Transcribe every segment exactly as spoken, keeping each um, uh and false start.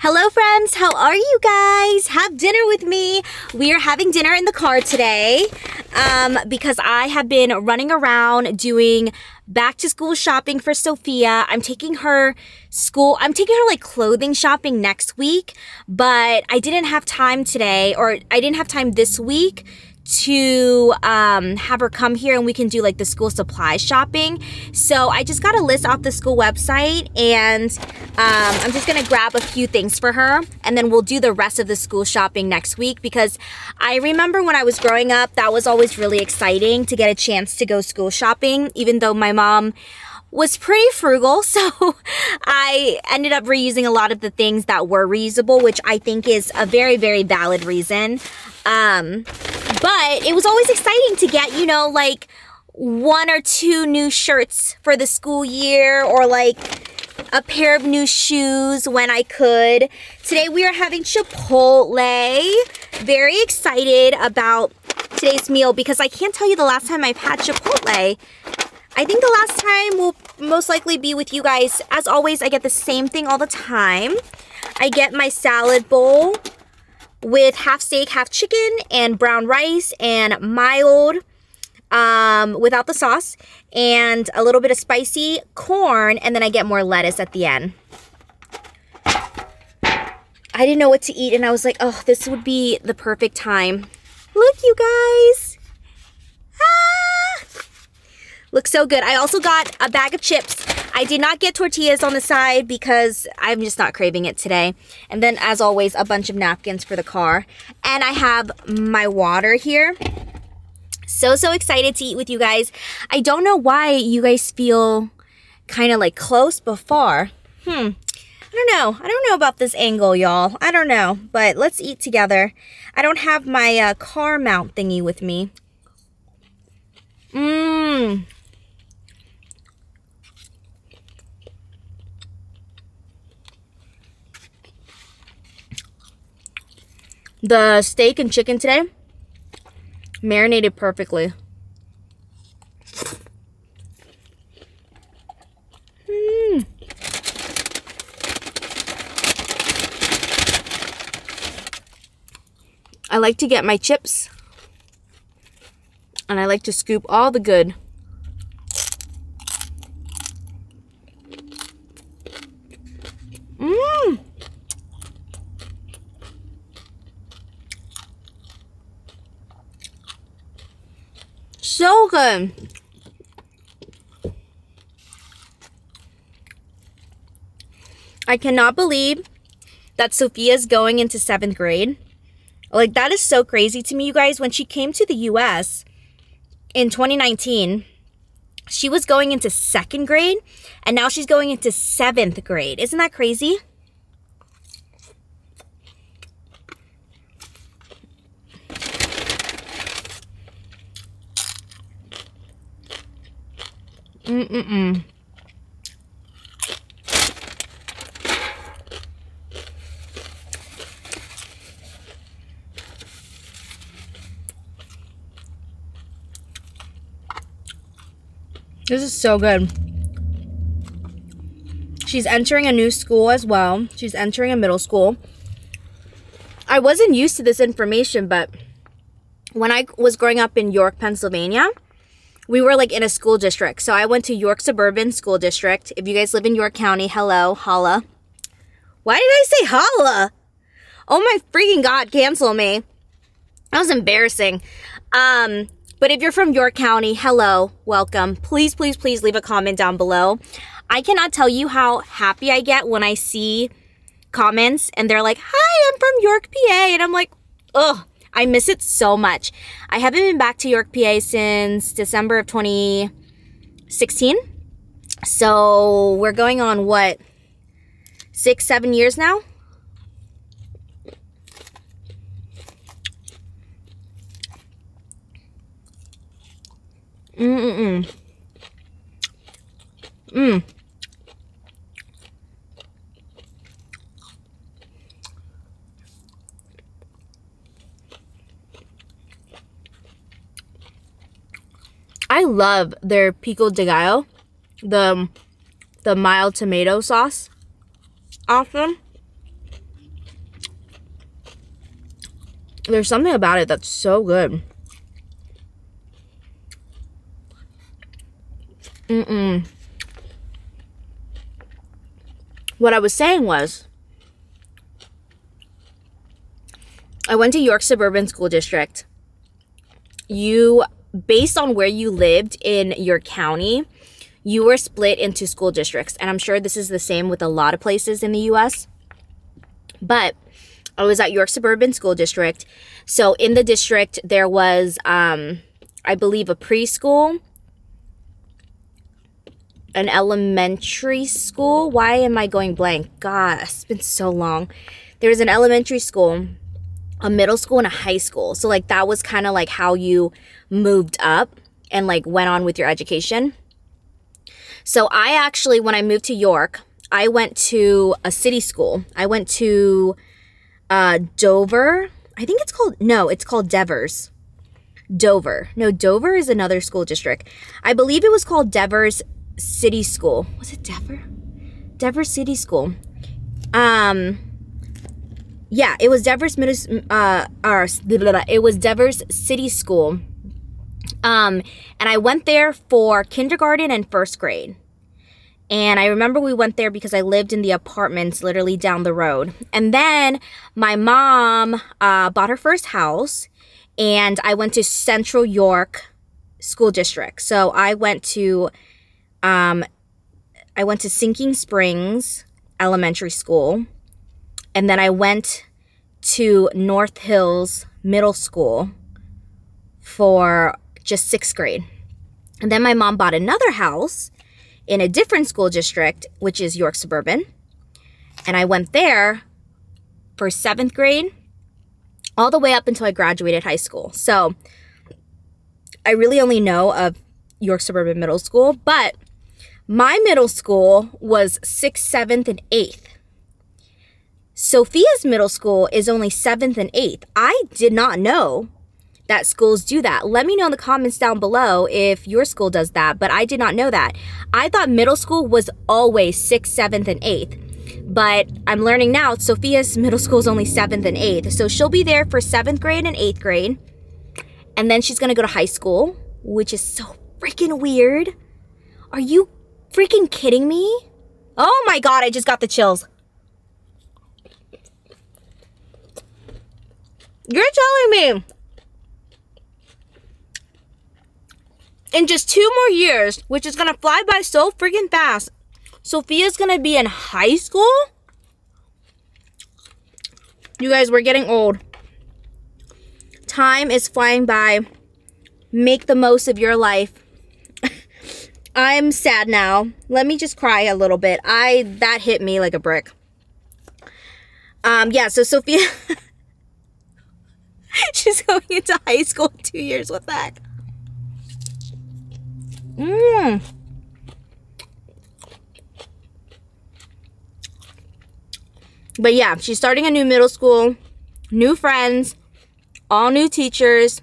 Hello friends, how are you guys? Have dinner with me. We are having dinner in the car today um, because I have been running around doing back to school shopping for Sophia. I'm taking her school, I'm taking her like clothing shopping next week, but I didn't have time today, or I didn't have time this week to um, have her come here and we can do like the school supply shopping. So I just got a list off the school website and um, I'm just gonna grab a few things for her and then we'll do the rest of the school shopping next week, because I remember when I was growing up, that was always really exciting to get a chance to go school shopping, even though my mom was pretty frugal. So I ended up reusing a lot of the things that were reusable, which I think is a very, very valid reason. Um, But it was always exciting to get, you know, like one or two new shirts for the school year, or like a pair of new shoes when I could. Today we are having Chipotle. Very excited about today's meal because I can't tell you the last time I've had Chipotle. I think the last time will most likely be with you guys. As always, I get the same thing all the time. I get my salad bowl with half steak, half chicken, and brown rice, and mild, um, without the sauce, and a little bit of spicy corn, and then I get more lettuce at the end. I didn't know what to eat, and I was like, oh, this would be the perfect time. Look, you guys. Ah! Looks so good. I also got a bag of chips. I did not get tortillas on the side because I'm just not craving it today. And then, as always, a bunch of napkins for the car. And I have my water here. So, so excited to eat with you guys. I don't know why you guys feel kind of like close but far. Hmm. I don't know. I don't know about this angle, y'all. I don't know. But let's eat together. I don't have my uh, car mount thingy with me. Mmm. The steak and chicken today marinated perfectly. Mm. I like to get my chips and I like to scoop all the good. Mmm. So good. I cannot believe that Sophia's going into seventh grade. Like, that is so crazy to me, you guys. When she came to the U S in twenty nineteen, she was going into second grade, and now she's going into seventh grade. Isn't that crazy? Mm-mm-mm. This is so good. She's entering a new school as well. She's entering a middle school. I wasn't used to this information, but when I was growing up in York, Pennsylvania, we were like in a school district. So I went to York Suburban School District. If you guys live in York County, hello, holla. Why did I say holla? Oh my freaking God, cancel me. That was embarrassing. Um, but if you're from York County, hello, welcome. Please, please, please leave a comment down below. I cannot tell you how happy I get when I see comments and they're like, hi, I'm from York, P A. And I'm like, ugh. I miss it so much. I haven't been back to York, P A since December of twenty sixteen. So we're going on, what, six, seven years now? Mm-mm-mm. Mm. I love their pico de gallo, the, the mild tomato sauce. Awesome. There's something about it that's so good. Mm-mm. What I was saying was, I went to York Suburban School District. You, based on where you lived in your county, you were split into school districts. And I'm sure this is the same with a lot of places in the U S. But I was at York Suburban School District. So in the district, there was, um, I believe, a preschool, an elementary school. Why am I going blank? God, it's been so long. There was an elementary school, a middle school, and a high school. So like that was kind of like how you moved up and like went on with your education. So I actually, when I moved to York, I went to a city school. I went to uh, Dover. I think it's called, no, it's called Devers. Dover. No, Dover is another school district. I believe it was called Devers City School. Was it Dever? Dever City School. Um, yeah, it was Devers Middle, uh, or it was Devers City School. Um, and I went there for kindergarten and first grade. And I remember we went there because I lived in the apartments literally down the road. And then my mom uh, bought her first house, and I went to Central York School District. So I went to Um, I went to Sinking Springs Elementary School, and then I went to North Hills Middle School for just sixth grade. And then my mom bought another house in a different school district, which is York Suburban, and I went there for seventh grade all the way up until I graduated high school. So I really only know of York Suburban Middle School, but my middle school was sixth, seventh, and eighth. Sophia's middle school is only seventh and eighth. I did not know that schools do that. Let me know in the comments down below if your school does that, but I did not know that. I thought middle school was always sixth, seventh, and eighth, but I'm learning now Sophia's middle school is only seventh and eighth. So she'll be there for seventh grade and eighth grade, and then she's going to go to high school, which is so freaking weird. Are you freaking kidding me? Oh my God, I just got the chills. You're telling me in just two more years, which is gonna fly by so freaking fast, Sophia's gonna be in high school? You guys, we're getting old. Time is flying by. Make the most of your life. I'm sad now. Let me just cry a little bit. I, that hit me like a brick. Um, yeah, so Sophia, she's going into high school in two years. What the heck? Mmm. But yeah, she's starting a new middle school, new friends, all new teachers.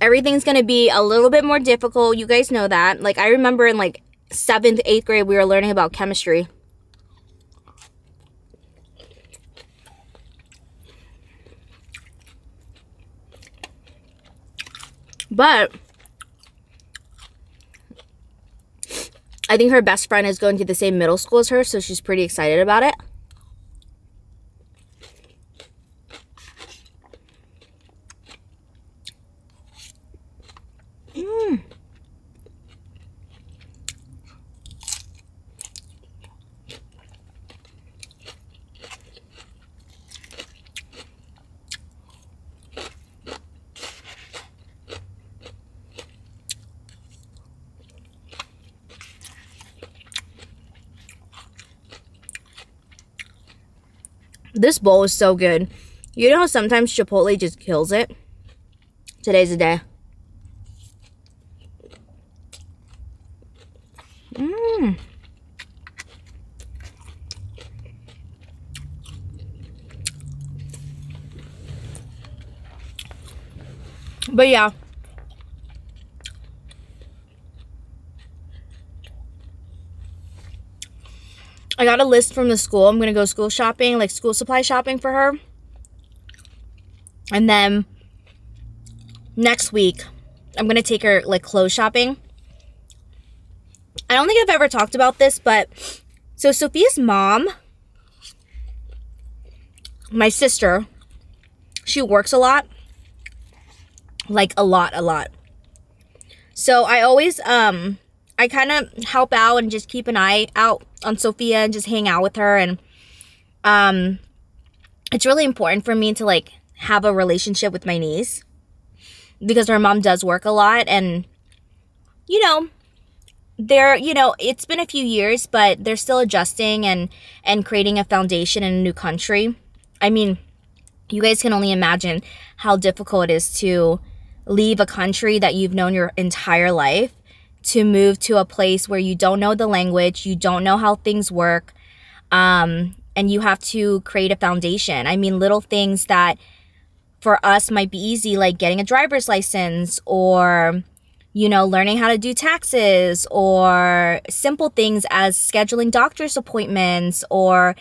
Everything's going to be a little bit more difficult. You guys know that. Like, I remember in, like, seventh, eighth grade, we were learning about chemistry. But I think her best friend is going to the same middle school as her, so she's pretty excited about it. This bowl is so good. You know how sometimes Chipotle just kills it? Today's the day. Mmm. But yeah. I got a list from the school. I'm going to go school shopping, like school supply shopping for her. And then next week, I'm going to take her, like, clothes shopping. I don't think I've ever talked about this, but so Sophia's mom, my sister, she works a lot. Like, a lot, a lot. So I always, um, I kind of help out and just keep an eye out on Sophia and just hang out with her. And um, it's really important for me to, like, have a relationship with my niece, because her mom does work a lot. And, you know, they're, you know, it's been a few years, but they're still adjusting and, and creating a foundation in a new country. I mean, you guys can only imagine how difficult it is to leave a country that you've known your entire life, to move to a place where you don't know the language, you don't know how things work, um, and you have to create a foundation. I mean, little things that for us might be easy, like getting a driver's license, or, you know, learning how to do taxes, or simple things as scheduling doctor's appointments, or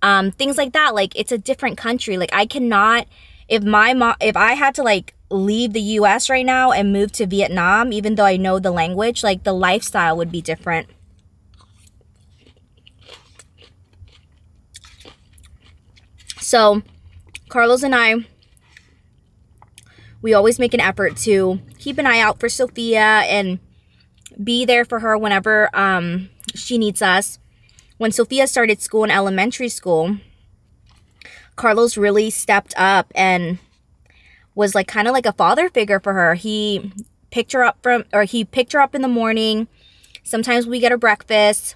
um, things like that. Like, it's a different country. Like, I cannot, if my mom, if I had to, like, leave the U S right now and move to Vietnam, even though I know the language, like, the lifestyle would be different. So Carlos and I, we always make an effort to keep an eye out for Sophia and be there for her whenever um, she needs us. When Sophia started school in elementary school, Carlos really stepped up and was like kind of like a father figure for her. He picked her up from, or he picked her up in the morning. Sometimes we get her breakfast.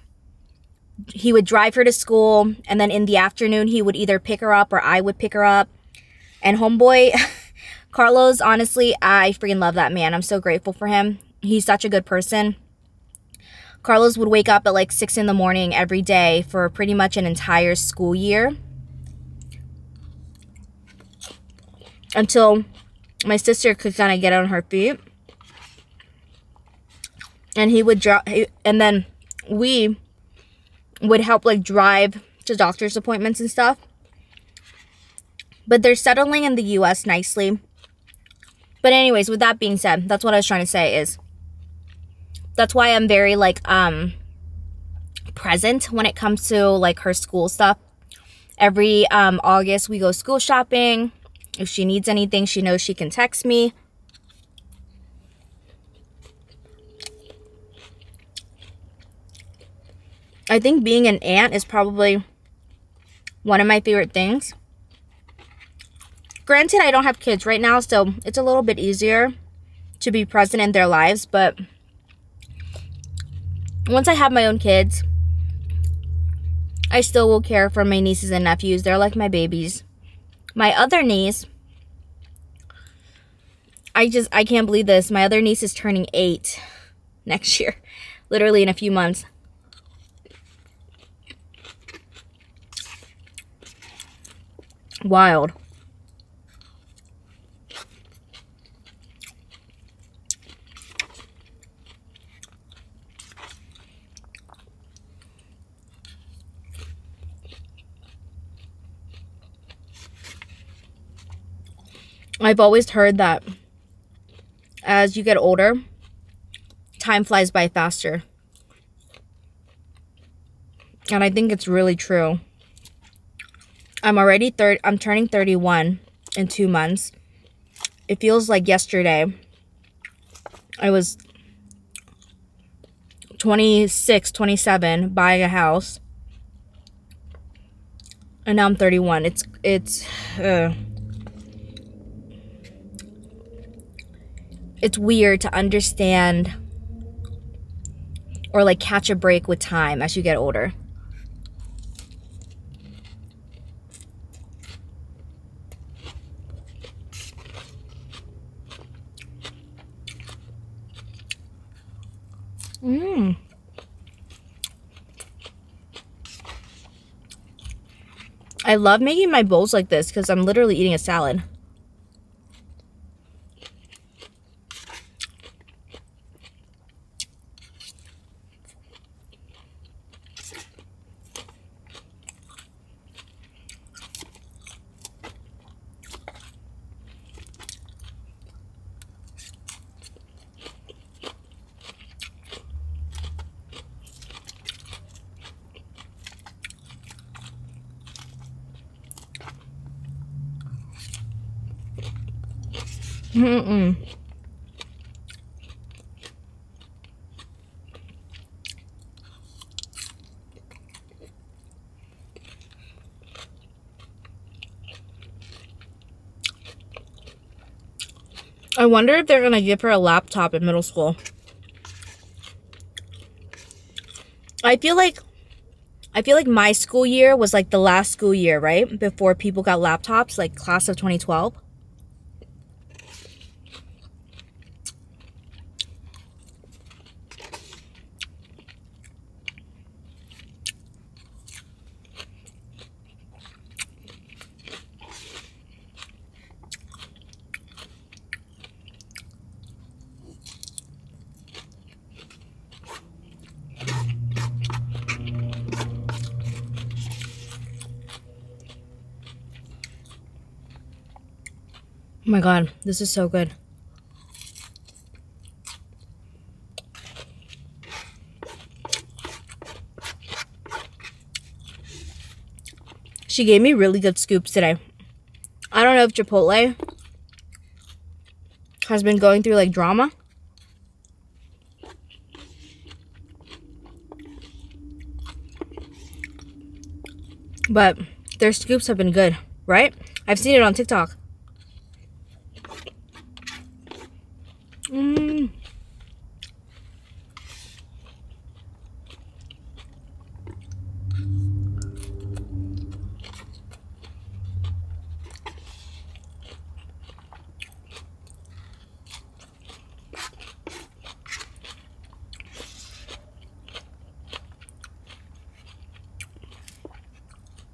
He would drive her to school, and then in the afternoon he would either pick her up or I would pick her up. And homeboy, Carlos, honestly, I freaking love that man. I'm so grateful for him. He's such a good person. Carlos would wake up at like six in the morning every day for pretty much an entire school year, until my sister could kind of get on her feet. And he would drop, and then we would help, like, drive to doctor's appointments and stuff. But they're settling in the U S nicely. But anyways, with that being said, that's what I was trying to say is, that's why I'm very, like, um, present when it comes to, like, her school stuff. Every um, August, we go school shopping. If she needs anything, she knows she can text me. I think being an aunt is probably one of my favorite things. Granted, I don't have kids right now, so it's a little bit easier to be present in their lives. But once I have my own kids, I still will care for my nieces and nephews. They're like my babies. My other niece, I just, I can't believe this. My other niece is turning eight next year, literally in a few months. Wild. I've always heard that as you get older, time flies by faster. And I think it's really true. I'm already thirty, I'm turning thirty-one in two months. It feels like yesterday I was twenty-six, twenty-seven, buying a house. And now I'm thirty-one. It's, it's, uh, it's weird to understand or, like, catch a break with time as you get older. Mmm. I love making my bowls like this because I'm literally eating a salad. Mm-mm. I wonder if they're gonna give her a laptop in middle school. I feel like I feel like my school year was like the last school year, right? Before people got laptops, like class of twenty twelve. Oh my god, this is so good. She gave me really good scoops today. I don't know if Chipotle has been going through like drama. But their scoops have been good, right? I've seen it on TikTok. Mmm.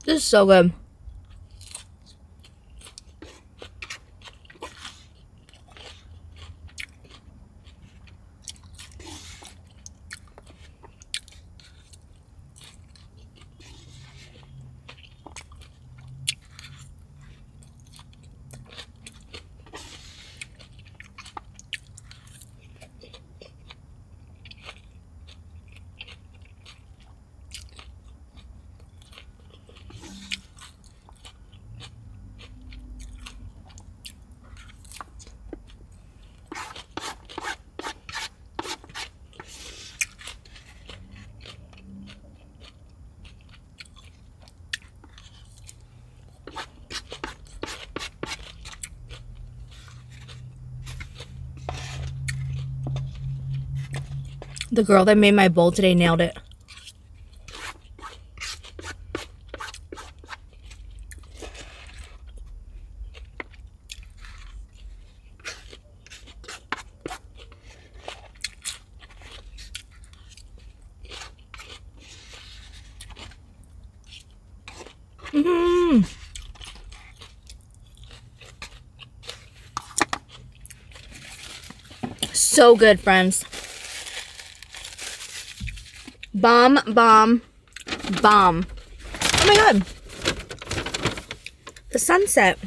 This is so good. The girl that made my bowl today nailed it. Mm-hmm. So good, friends. Bomb, bomb, bomb. Oh my god. The sunset.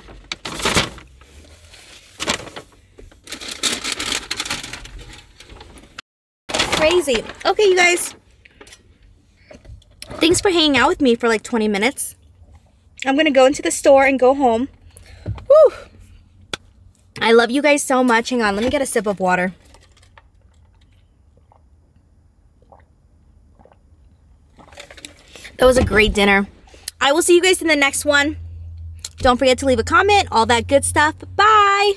Crazy. Okay, you guys. Thanks for hanging out with me for like twenty minutes. I'm gonna go into the store and go home. Whew. I love you guys so much. Hang on, let me get a sip of water. That was a great dinner. I will see you guys in the next one. Don't forget to leave a comment, all that good stuff. Bye.